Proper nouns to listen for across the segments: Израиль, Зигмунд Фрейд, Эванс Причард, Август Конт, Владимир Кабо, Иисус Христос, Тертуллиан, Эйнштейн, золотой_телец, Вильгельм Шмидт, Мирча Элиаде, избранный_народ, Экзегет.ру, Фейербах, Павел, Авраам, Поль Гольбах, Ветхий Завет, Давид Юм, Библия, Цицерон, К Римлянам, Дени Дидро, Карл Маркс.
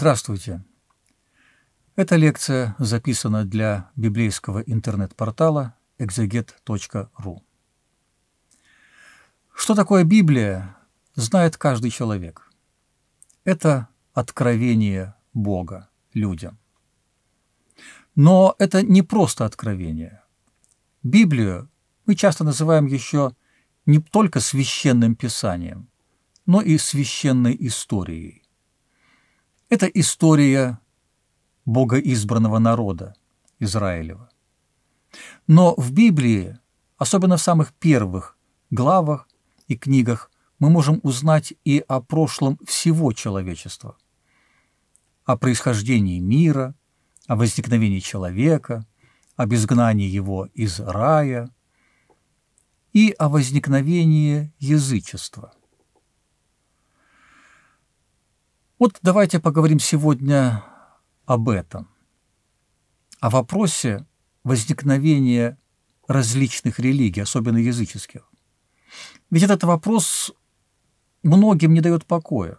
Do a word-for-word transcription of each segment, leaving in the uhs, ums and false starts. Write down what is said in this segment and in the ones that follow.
Здравствуйте! Эта лекция записана для библейского интернет-портала экзегет точка ру. Что такое Библия, знает каждый человек. Это откровение Бога людям. Но это не просто откровение. Библию мы часто называем еще не только священным писанием, но и священной историей. Это история богоизбранного народа Израилева. Но в Библии, особенно в самых первых главах и книгах, мы можем узнать и о прошлом всего человечества, о происхождении мира, о возникновении человека, об изгнании его из рая и о возникновении язычества. Вот давайте поговорим сегодня об этом, о вопросе возникновения различных религий, особенно языческих. Ведь этот вопрос многим не дает покоя.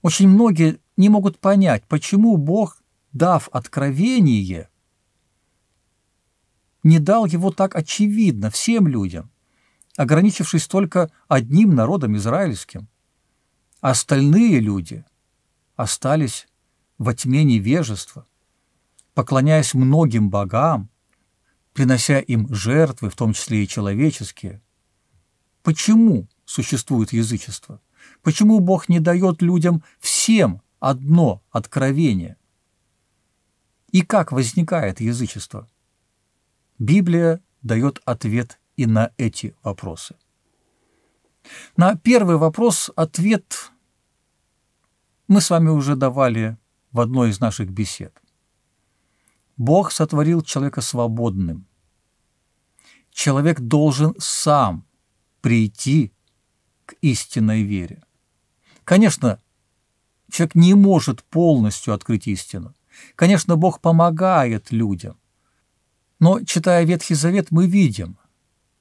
Очень многие не могут понять, почему Бог, дав откровение, не дал его так очевидно всем людям, ограничившись только одним народом израильским. Остальные люди остались во тьме невежества, поклоняясь многим богам, принося им жертвы, в том числе и человеческие. Почему существует язычество? Почему Бог не дает людям всем одно откровение? И как возникает язычество? Библия дает ответ и на эти вопросы. На первый вопрос ответ мы с вами уже давали в одной из наших бесед. Бог сотворил человека свободным. Человек должен сам прийти к истинной вере. Конечно, человек не может полностью открыть истину. Конечно, Бог помогает людям. Но, читая Ветхий Завет, мы видим,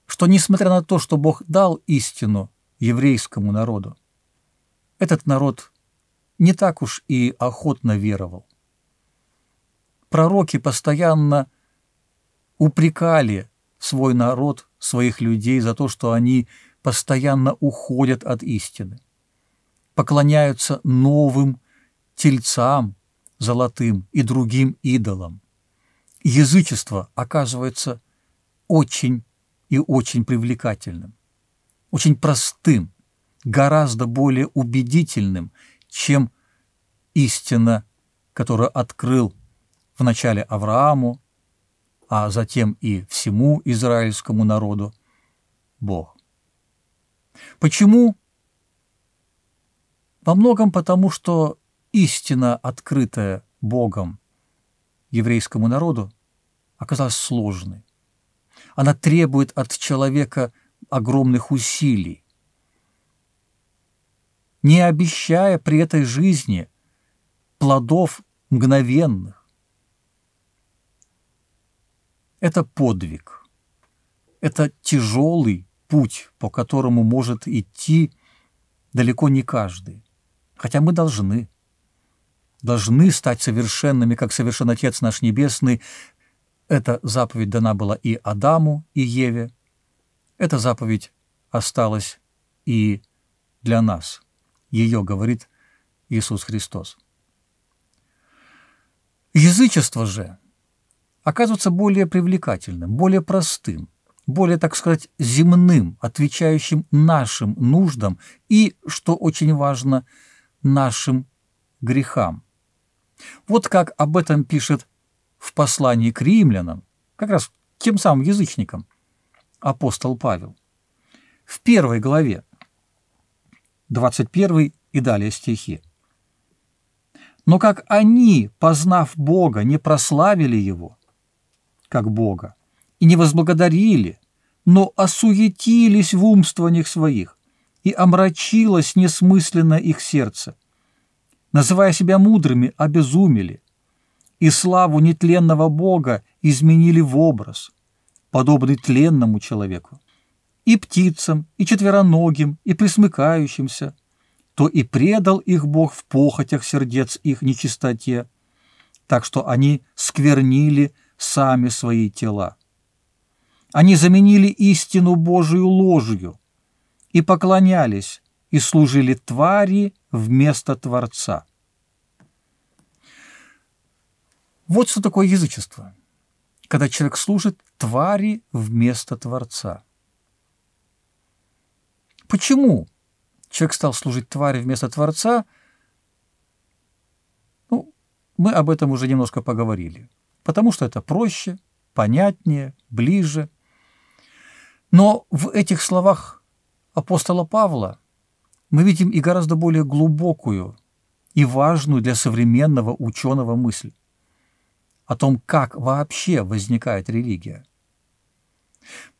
что, несмотря на то, что Бог дал истину еврейскому народу, этот народ не так уж и охотно веровал. Пророки постоянно упрекали свой народ, своих людей за то, что они постоянно уходят от истины, поклоняются новым тельцам золотым и другим идолам. Язычество оказывается очень и очень привлекательным, очень простым, гораздо более убедительным, чем истина, которую открыл вначале Аврааму, а затем и всему израильскому народу Бог. Почему? Во многом потому, что истина, открытая Богом еврейскому народу, оказалась сложной. Она требует от человека огромных усилий, не обещая при этой жизни плодов мгновенных. Это подвиг, это тяжелый путь, по которому может идти далеко не каждый. Хотя мы должны, должны стать совершенными, как совершен Отец наш Небесный. Эта заповедь дана была и Адаму, и Еве. Эта заповедь осталась и для нас. Ее говорит Иисус Христос. Язычество же оказывается более привлекательным, более простым, более, так сказать, земным, отвечающим нашим нуждам и, что очень важно, нашим грехам. Вот как об этом пишет в послании к римлянам, как раз тем самым язычникам, апостол Павел. В первой главе, двадцать первый и далее стихи. «Но как они, познав Бога, не прославили Его, как Бога, и не возблагодарили, но осуетились в умствованиях своих, и омрачилось несмысленно их сердце, называя себя мудрыми, обезумели, и славу нетленного Бога изменили в образ, подобный тленному человеку, и птицам, и четвероногим, и пресмыкающимся, то и предал их Бог в похотях сердец их нечистоте, так что они сквернили сами свои тела. Они заменили истину Божию ложью и поклонялись, и служили твари вместо Творца. Вот что такое язычество, когда человек служит твари вместо Творца. Почему человек стал служить твари вместо Творца? Ну, мы об этом уже немножко поговорили. Потому что это проще, понятнее, ближе. Но в этих словах апостола Павла мы видим и гораздо более глубокую и важную для современного ученого мысль о том, как вообще возникает религия.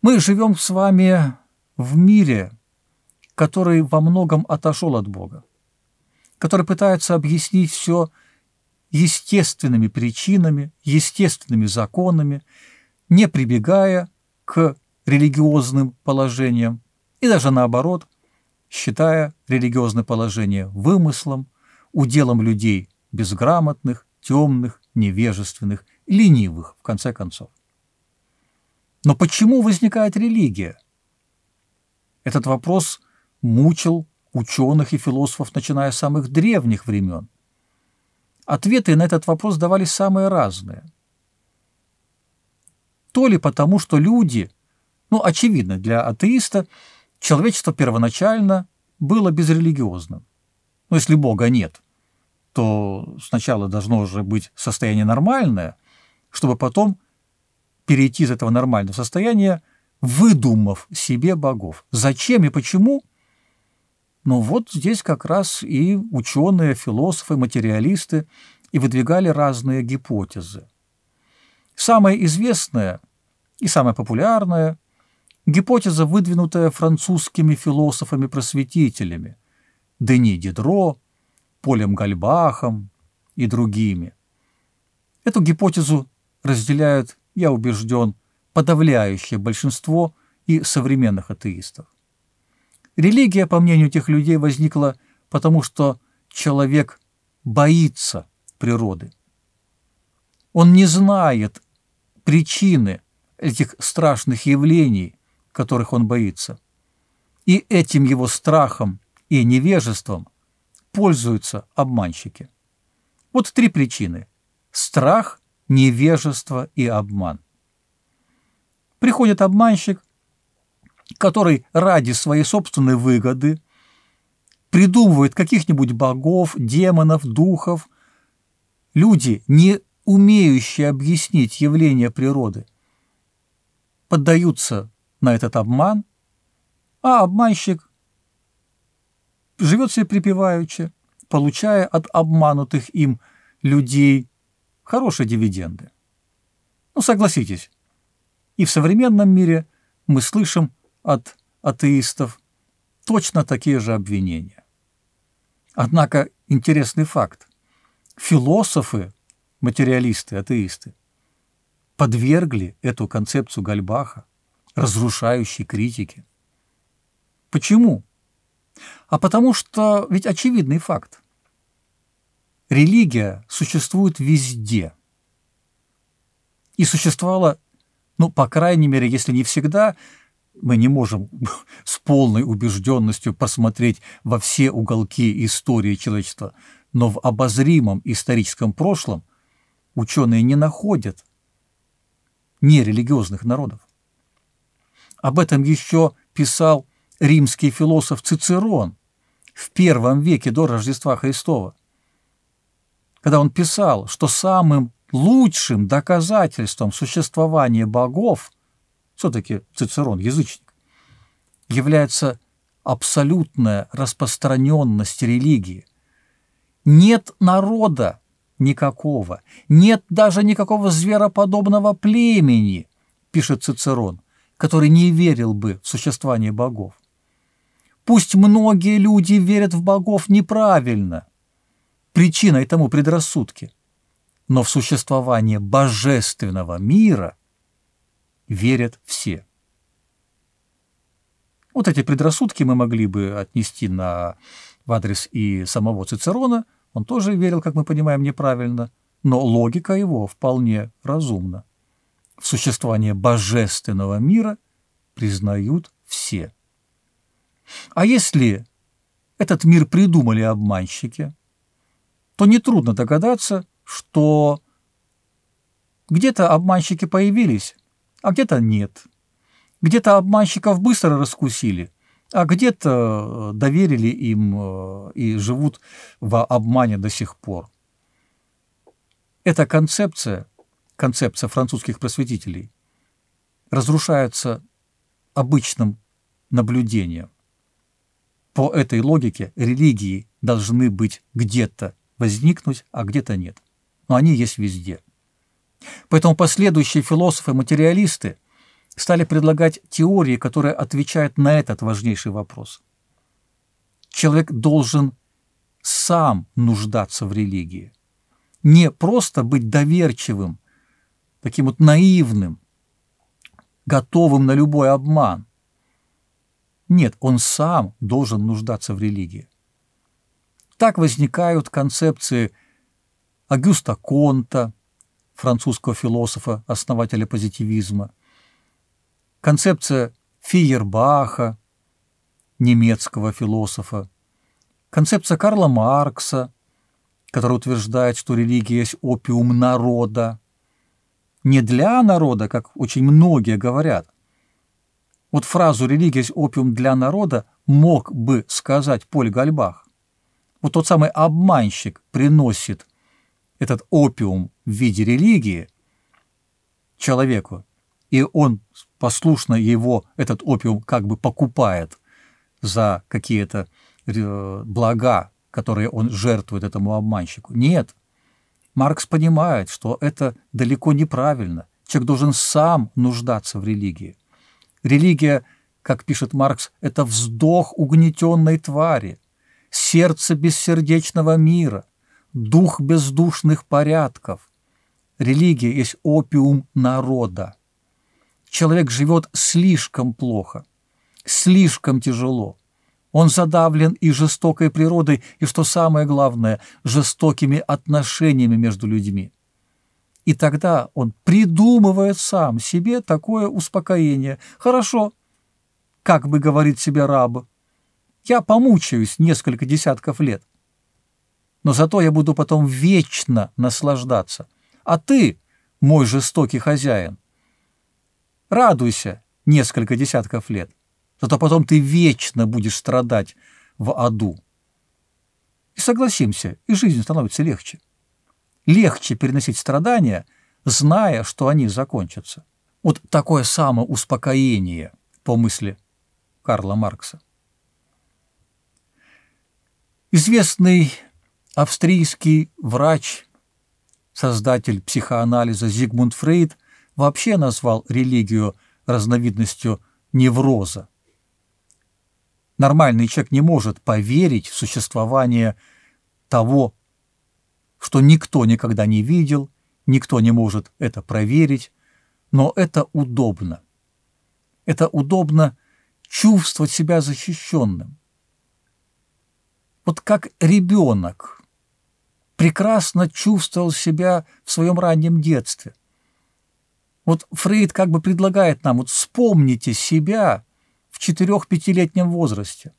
Мы живем с вами в мире, который во многом отошел от Бога, который пытается объяснить все естественными причинами, естественными законами, не прибегая к религиозным положениям и даже наоборот, считая религиозное положение вымыслом, уделом людей безграмотных, темных, невежественных, ленивых, в конце концов. Но почему возникает религия? Этот вопрос мучил ученых и философов, начиная с самых древних времен. Ответы на этот вопрос давались самые разные. То ли потому, что люди, ну, очевидно, для атеиста, человечество первоначально было безрелигиозным. Но если Бога нет, то сначала должно же быть состояние нормальное, чтобы потом перейти из этого нормального состояния, выдумав себе богов. Зачем и почему? Ну вот здесь как раз и ученые, философы, материалисты и выдвигали разные гипотезы. Самая известная и самая популярная – гипотеза, выдвинутая французскими философами-просветителями Дени Дидро, Полем Гольбахом и другими. Эту гипотезу разделяют, я убежден, подавляющее большинство и современных атеистов. Религия, по мнению этих людей, возникла потому, что человек боится природы. Он не знает причины этих страшных явлений, которых он боится. И этим его страхом и невежеством пользуются обманщики. Вот три причины – страх, невежество и обман. Приходит обманщик, который ради своей собственной выгоды придумывает каких-нибудь богов, демонов, духов. Люди, не умеющие объяснить явления природы, поддаются на этот обман, а обманщик живет себе припеваючи, получая от обманутых им людей хорошие дивиденды. Ну, согласитесь, и в современном мире мы слышим от атеистов точно такие же обвинения. Однако интересный факт. Философы, материалисты, атеисты подвергли эту концепцию Гольбаха разрушающей критики. Почему? А потому что ведь очевидный факт. Религия существует везде. И существовала, ну, по крайней мере, если не всегда, мы не можем с полной убежденностью посмотреть во все уголки истории человечества, но в обозримом историческом прошлом ученые не находят нерелигиозных народов. Об этом еще писал римский философ Цицерон в первом веке до Рождества Христова, когда он писал, что самым лучшим доказательством существования богов, все-таки Цицерон – язычник, является абсолютная распространенность религии. Нет народа никакого, нет даже никакого звероподобного племени, пишет Цицерон, который не верил бы в существование богов. Пусть многие люди верят в богов неправильно, причиной тому предрассудки, но в существование божественного мира верят все. Вот эти предрассудки мы могли бы отнести на в адрес и самого Цицерона, он тоже верил, как мы понимаем, неправильно, но логика его вполне разумна. В существование божественного мира признают все. А если этот мир придумали обманщики, то нетрудно догадаться, что где-то обманщики появились, а где-то нет. Где-то обманщиков быстро раскусили, а где-то доверили им и живут в обмане до сих пор. Эта концепция, концепция французских просветителей, разрушается обычным наблюдением. По этой логике религии должны быть где-то возникнуть, а где-то нет. Но они есть везде. Поэтому последующие философы-материалисты стали предлагать теории, которые отвечают на этот важнейший вопрос. Человек должен сам нуждаться в религии, не просто быть доверчивым, таким вот наивным, готовым на любой обман. Нет, он сам должен нуждаться в религии. Так возникают концепции Августа Конта, французского философа, основателя позитивизма, концепция Фейербаха, немецкого философа, концепция Карла Маркса, который утверждает, что религия есть опиум народа. Не для народа, как очень многие говорят. Вот фразу «религия есть опиум для народа» мог бы сказать Поль Гольбах. Вот тот самый обманщик приносит этот опиум в виде религии человеку, и он послушно его, этот опиум, как бы покупает за какие-то блага, которые он жертвует этому обманщику. Нет, Маркс понимает, что это далеко неправильно. Человек должен сам нуждаться в религии. Религия, как пишет Маркс, это вздох угнетенной твари, сердце бессердечного мира, дух бездушных порядков. Религия есть опиум народа. Человек живет слишком плохо, слишком тяжело. Он задавлен и жестокой природой, и, что самое главное, жестокими отношениями между людьми. И тогда он придумывает сам себе такое успокоение. Хорошо, как бы говорит себе раб, я помучаюсь несколько десятков лет, но зато я буду потом вечно наслаждаться. А ты, мой жестокий хозяин, радуйся несколько десятков лет, зато потом ты вечно будешь страдать в аду. И согласимся, и жизнь становится легче. Легче переносить страдания, зная, что они закончатся. Вот такое самоуспокоение, по мысли Карла Маркса. Известный австрийский врач, создатель психоанализа Зигмунд Фрейд, вообще назвал религию разновидностью невроза. Нормальный человек не может поверить в существование того, что никто никогда не видел, никто не может это проверить, но это удобно. Это удобно чувствовать себя защищенным. Вот как ребенок прекрасно чувствовал себя в своем раннем детстве. Вот Фрейд как бы предлагает нам, вот вспомните себя в четырёх-пятилетнем возрасте.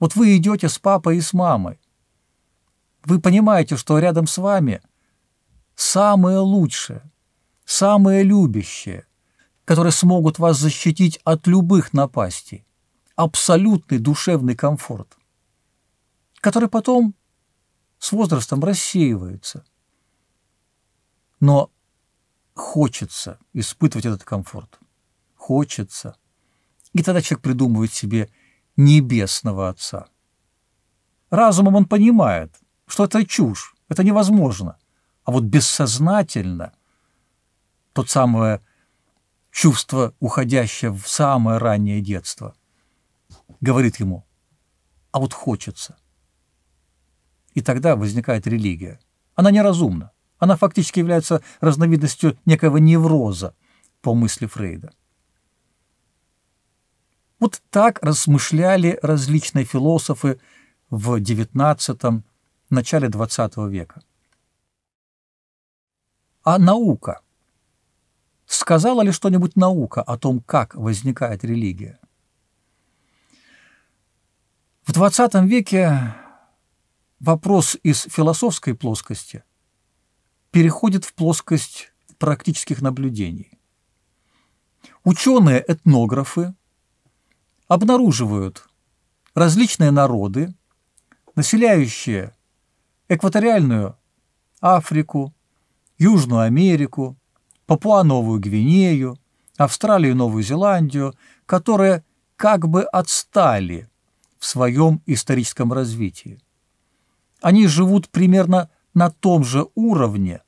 Вот вы идете с папой и с мамой. Вы понимаете, что рядом с вами самые лучшие, самые любящие, которые смогут вас защитить от любых напастей, абсолютный душевный комфорт, который потом с возрастом рассеивается. Но хочется испытывать этот комфорт. Хочется. И тогда человек придумывает себе небесного отца. Разумом он понимает, что это чушь, это невозможно. А вот бессознательно то самое чувство, уходящее в самое раннее детство, говорит ему, а вот хочется. И тогда возникает религия. Она неразумна. Она фактически является разновидностью некого невроза, по мысли Фрейда. Вот так размышляли различные философы в девятнадцатом, начале двадцатого века. А наука? Сказала ли что-нибудь наука о том, как возникает религия? В двадцатом веке вопрос из философской плоскости переходит в плоскость практических наблюдений. Ученые-этнографы обнаруживают различные народы, населяющие экваториальную Африку, Южную Америку, Папуа-Новую Гвинею, Австралию и Новую Зеландию, которые как бы отстали в своем историческом развитии. Они живут примерно на том же уровне,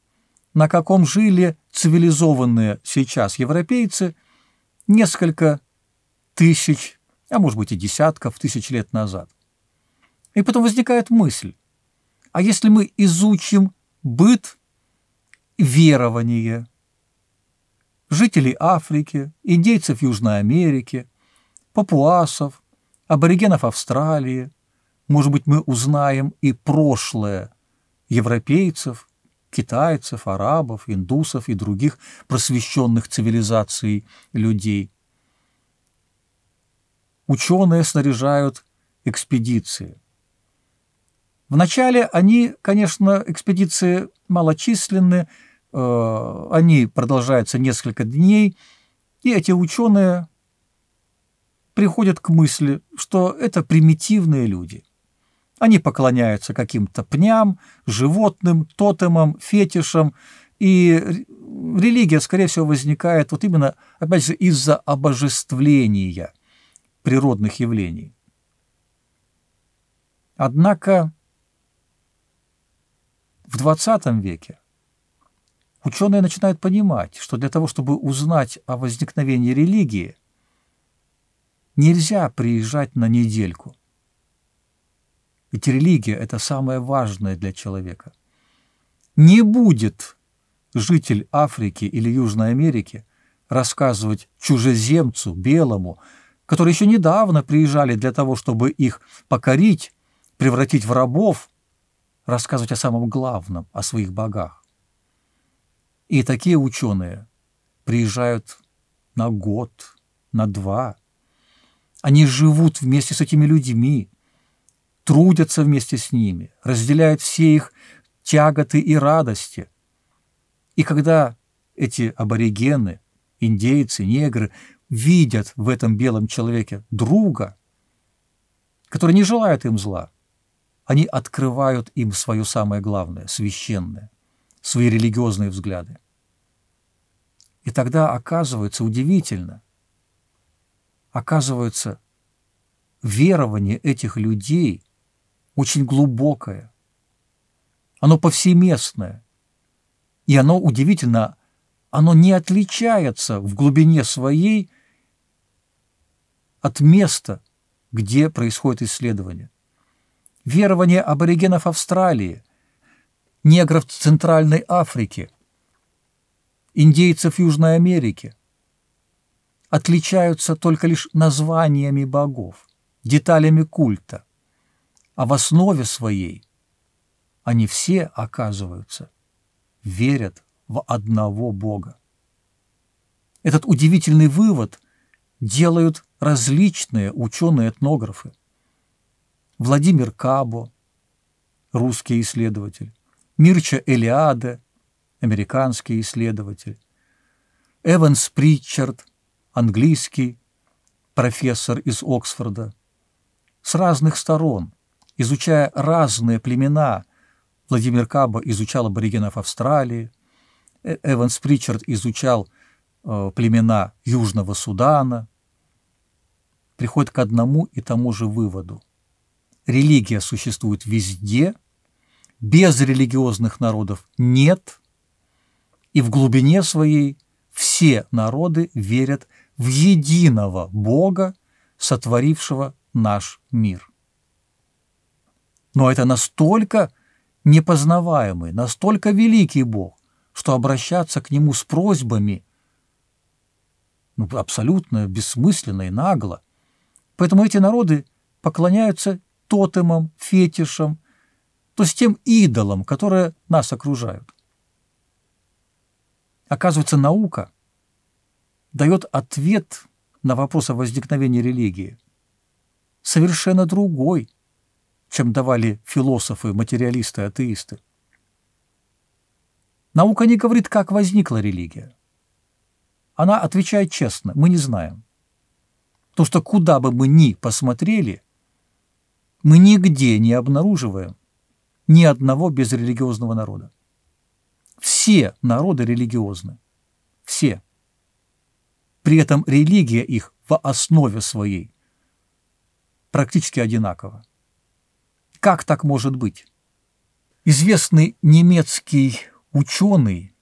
на каком жили цивилизованные сейчас европейцы несколько тысяч, а может быть и десятков тысяч лет назад. И потом возникает мысль, а если мы изучим быт, верование жителей Африки, индейцев Южной Америки, папуасов, аборигенов Австралии, может быть, мы узнаем и прошлое европейцев, китайцев, арабов, индусов и других просвещенных цивилизаций людей. Ученые снаряжают экспедиции. Вначале они, конечно, экспедиции малочисленны, э, они продолжаются несколько дней, и эти ученые приходят к мысли, что это примитивные люди. Они поклоняются каким-то пням, животным, тотемам, фетишам, и религия, скорее всего, возникает вот именно, опять же, из-за обожествления природных явлений. Однако в двадцатом веке ученые начинают понимать, что для того, чтобы узнать о возникновении религии, нельзя приезжать на недельку. Ведь религия – это самое важное для человека. Не будет житель Африки или Южной Америки рассказывать чужеземцу, белому, которые еще недавно приезжали для того, чтобы их покорить, превратить в рабов, рассказывать о самом главном, о своих богах. И такие ученые приезжают на год, на два. Они живут вместе с этими людьми, трудятся вместе с ними, разделяют все их тяготы и радости. И когда эти аборигены, индейцы, негры видят в этом белом человеке друга, который не желает им зла, они открывают им свое самое главное, священное, свои религиозные взгляды. И тогда оказывается удивительно, оказывается, верование этих людей – очень глубокое, оно повсеместное, и оно удивительно, оно не отличается в глубине своей от места, где происходит исследование. Верование аборигенов Австралии, негров Центральной Африки, индейцев Южной Америки отличаются только лишь названиями богов, деталями культа. А в основе своей они все, оказываются, верят в одного Бога. Этот удивительный вывод делают различные ученые-этнографы. Владимир Кабо, русский исследователь, Мирча Элиаде, американский исследователь, Эванс Причард, английский профессор из Оксфорда, с разных сторон, изучая разные племена. Владимир Кабо изучал аборигенов Австралии, Эванс Причард изучал э, племена Южного Судана. Приходит к одному и тому же выводу. Религия существует везде, без религиозных народов нет, и в глубине своей все народы верят в единого Бога, сотворившего наш мир. Но это настолько непознаваемый, настолько великий Бог, что обращаться к Нему с просьбами ну, абсолютно бессмысленно и нагло. Поэтому эти народы поклоняются тотемам, фетишам, то есть тем идолам, которые нас окружают. Оказывается, наука дает ответ на вопрос о возникновении религии совершенно другой, чем давали философы, материалисты, атеисты. Наука не говорит, как возникла религия. Она отвечает честно: мы не знаем. Потому что куда бы мы ни посмотрели, мы нигде не обнаруживаем ни одного безрелигиозного народа. Все народы религиозны. Все. При этом религия их в основе своей практически одинакова. Как так может быть? Известный немецкий ученый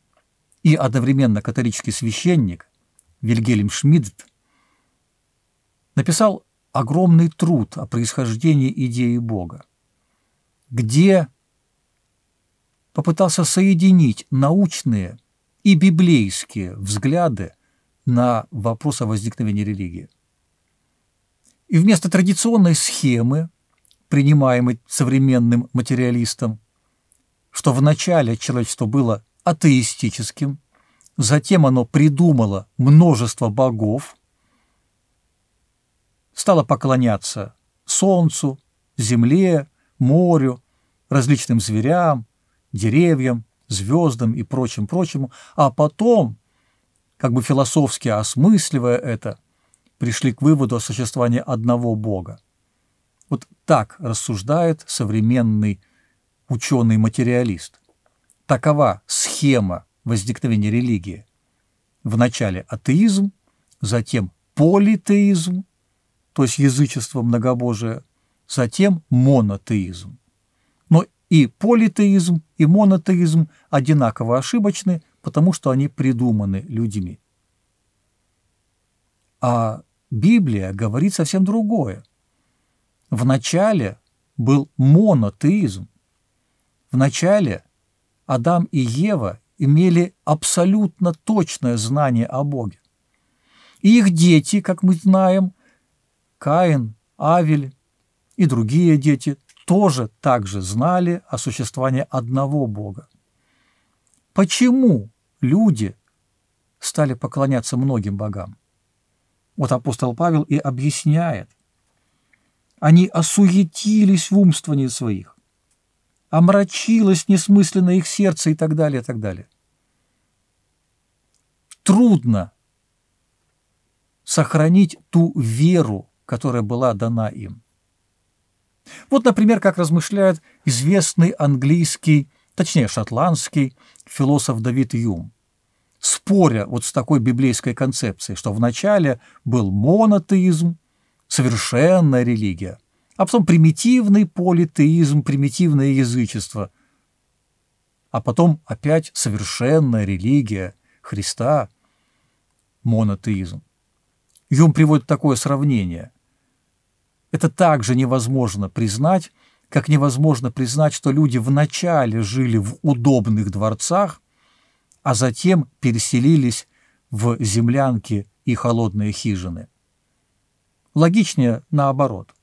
и одновременно католический священник Вильгельм Шмидт написал огромный труд о происхождении идеи Бога, где попытался соединить научные и библейские взгляды на вопрос о возникновении религии. И вместо традиционной схемы, принимаемой современным материалистом, что вначале человечество было атеистическим, затем оно придумало множество богов, стало поклоняться солнцу, земле, морю, различным зверям, деревьям, звездам и прочим-прочему, а потом, как бы философски осмысливая это, пришли к выводу о существовании одного Бога. Вот так рассуждает современный ученый-материалист. Такова схема возникновения религии. Вначале атеизм, затем политеизм, то есть язычество, многобожие, затем монотеизм. Но и политеизм, и монотеизм одинаково ошибочны, потому что они придуманы людьми. А Библия говорит совсем другое. Вначале был монотеизм. Вначале Адам и Ева имели абсолютно точное знание о Боге. И их дети, как мы знаем, Каин, Авель и другие дети, тоже также знали о существовании одного Бога. Почему люди стали поклоняться многим богам? Вот апостол Павел и объясняет. Они осуетились в умствовании своих, омрачилось несмысленно их сердце и так далее, и так далее. Трудно сохранить ту веру, которая была дана им. Вот, например, как размышляет известный английский, точнее шотландский философ Давид Юм, споря вот с такой библейской концепцией, что вначале был монотеизм, совершенная религия, а потом примитивный политеизм, примитивное язычество, а потом опять совершенная религия Христа, монотеизм. Юм приводит такое сравнение. Это также невозможно признать, как невозможно признать, что люди вначале жили в удобных дворцах, а затем переселились в землянки и холодные хижины. Логичнее наоборот.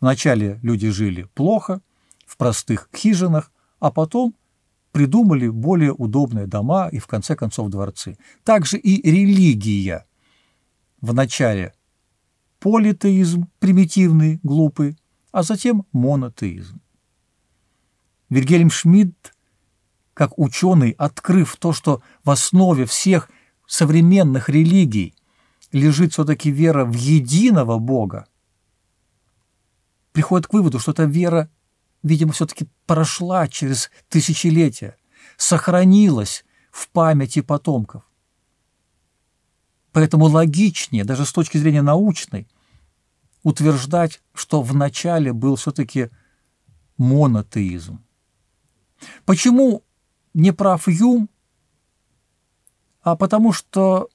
Вначале люди жили плохо, в простых хижинах, а потом придумали более удобные дома и, в конце концов, дворцы. Также и религия. Вначале политеизм, примитивный, глупый, а затем монотеизм. Вильгельм Шмидт, как ученый, открыв то, что в основе всех современных религий лежит все-таки вера в единого Бога, приходит к выводу, что эта вера, видимо, все-таки прошла через тысячелетия, сохранилась в памяти потомков. Поэтому логичнее, даже с точки зрения научной, утверждать, что вначале был все-таки монотеизм. Почему не прав Юм? А потому что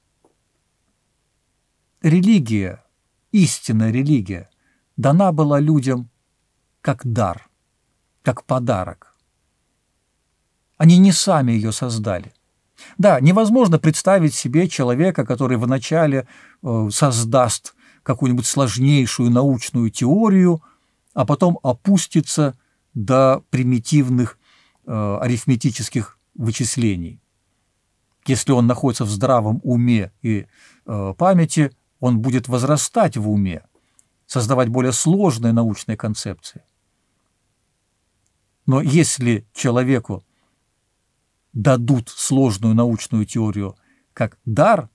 религия, истинная религия, дана была людям как дар, как подарок. Они не сами ее создали. Да, невозможно представить себе человека, который вначале создаст какую-нибудь сложнейшую научную теорию, а потом опустится до примитивных э, арифметических вычислений. Если он находится в здравом уме и э, памяти, он будет возрастать в уме, создавать более сложные научные концепции. Но если человеку дадут сложную научную теорию как дар,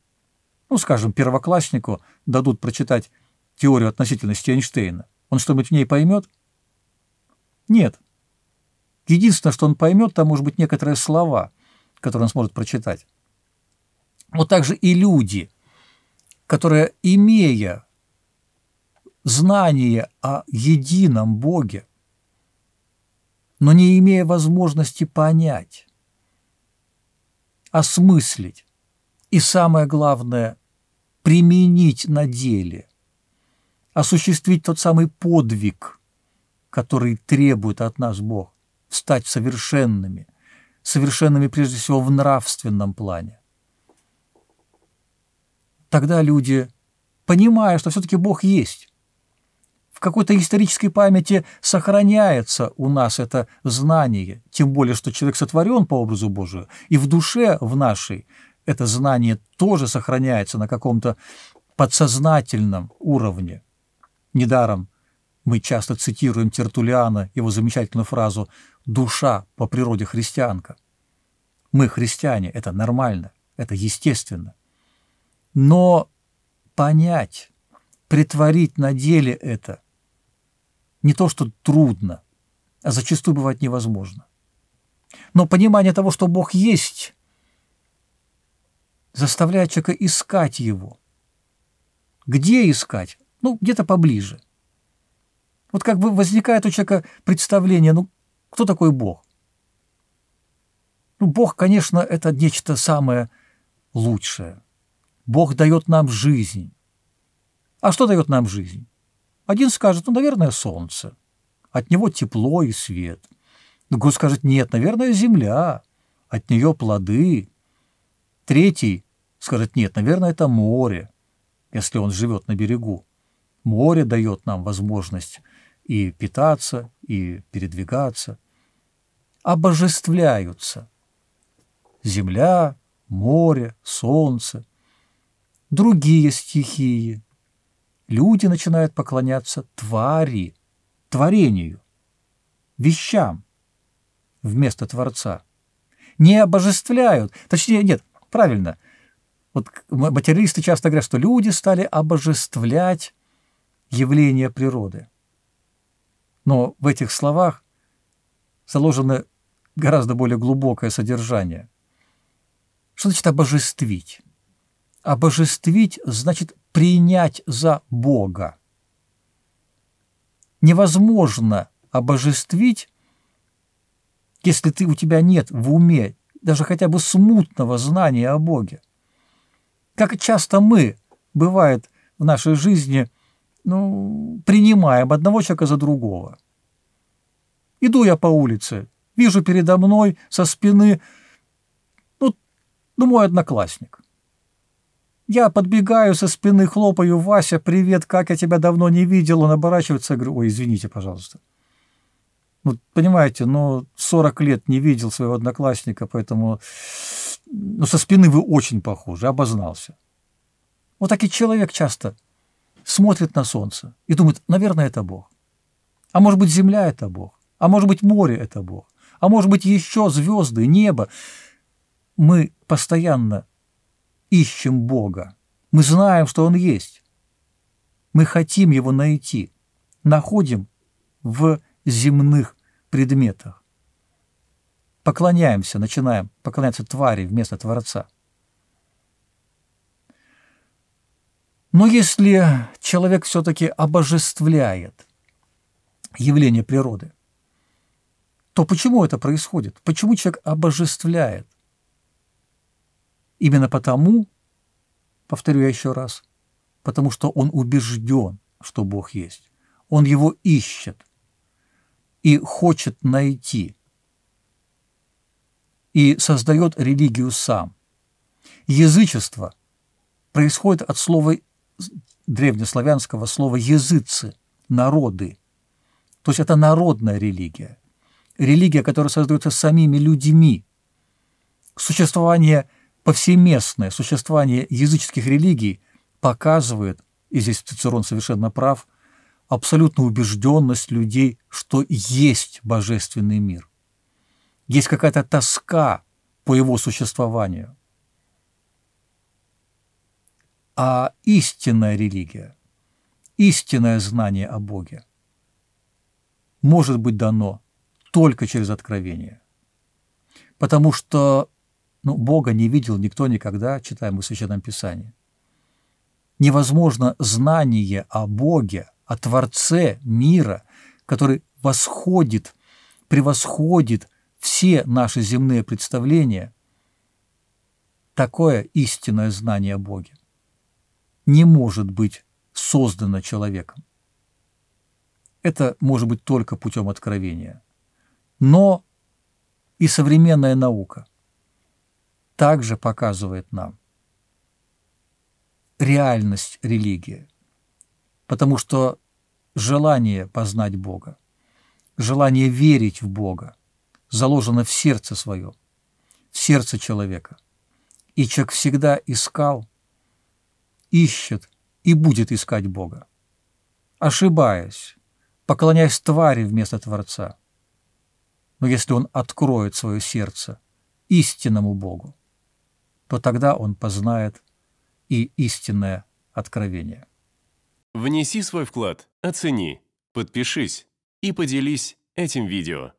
ну, скажем, первокласснику дадут прочитать теорию относительности Эйнштейна, он что-нибудь в ней поймет? Нет. Единственное, что он поймет, там, может быть, некоторые слова, которые он сможет прочитать. Вот так же и люди, которые, имея знание о едином Боге, но не имея возможности понять, осмыслить и, самое главное, применить на деле, осуществить тот самый подвиг, который требует от нас Бог, стать совершенными, совершенными прежде всего в нравственном плане. Тогда люди, понимая, что все-таки Бог есть, в какой-то исторической памяти сохраняется у нас это знание, тем более, что человек сотворен по образу Божию, и в душе в нашей это знание тоже сохраняется на каком-то подсознательном уровне. Недаром мы часто цитируем Тертуллиана, его замечательную фразу «душа по природе христианка». Мы, христиане, это нормально, это естественно. Но понять, претворить на деле это – не то, что трудно, а зачастую бывает невозможно. Но понимание того, что Бог есть, заставляет человека искать Его. Где искать? Ну, где-то поближе. Вот как бы возникает у человека представление, ну, кто такой Бог? Ну, Бог, конечно, это нечто самое лучшее. Бог дает нам жизнь. А что дает нам жизнь? Один скажет, ну, наверное, солнце, от него тепло и свет. Другой скажет, нет, наверное, земля, от нее плоды. Третий скажет, нет, наверное, это море, если он живет на берегу. Море дает нам возможность и питаться, и передвигаться. Обожествляются земля, море, солнце, другие стихии. Люди начинают поклоняться твари, творению, вещам вместо Творца. Не обожествляют, точнее, нет, правильно. Вот материалисты часто говорят, что люди стали обожествлять явления природы. Но в этих словах заложено гораздо более глубокое содержание. Что значит обожествить? Обожествить значит принять за Бога. Невозможно обожествить, если ты, у тебя нет в уме даже хотя бы смутного знания о Боге. Как часто мы, бывает, в нашей жизни, ну, принимаем одного человека за другого. Иду я по улице, вижу передо мной со спины, ну, ну мой одноклассник. Я подбегаю со спины, хлопаю, Вася, привет, как я тебя давно не видел, он оборачивается, я говорю, ой, извините, пожалуйста. Ну, понимаете, ну, сорок лет не видел своего одноклассника, поэтому ну, со спины вы очень похожи, обознался. Вот так и человек часто смотрит на солнце и думает, наверное, это Бог. А может быть, земля – это Бог, а может быть, море – это Бог, а может быть, еще звезды, небо. Мы постоянно ищем Бога. Мы знаем, что Он есть. Мы хотим Его найти. Находим в земных предметах. Поклоняемся, начинаем поклоняться твари вместо Творца. Но если человек все-таки обожествляет явление природы, то почему это происходит? Почему человек обожествляет? Именно потому, повторю я еще раз, потому что он убежден, что Бог есть. Он его ищет и хочет найти, и создает религию сам. Язычество происходит от слова древнеславянского слова «языцы», «народы». То есть это народная религия. Религия, которая создается самими людьми. Существование повсеместное, существование языческих религий показывает, и здесь Цицерон совершенно прав, абсолютную убежденность людей, что есть божественный мир. Есть какая-то тоска по его существованию. А истинная религия, истинное знание о Боге может быть дано только через откровение. Потому что ну, Бога не видел никто никогда, читаем мы в Священном Писании. Невозможно знание о Боге, о Творце мира, который восходит, превосходит все наши земные представления, такое истинное знание о Боге не может быть создано человеком. Это может быть только путем откровения. Но и современная наука также показывает нам реальность религии, потому что желание познать Бога, желание верить в Бога заложено в сердце своем, в сердце человека. И человек всегда искал, ищет и будет искать Бога, ошибаясь, поклоняясь твари вместо Творца. Но если он откроет свое сердце истинному Богу, то тогда он познает и истинное откровение. Внеси свой вклад, оцени, подпишись и поделись этим видео.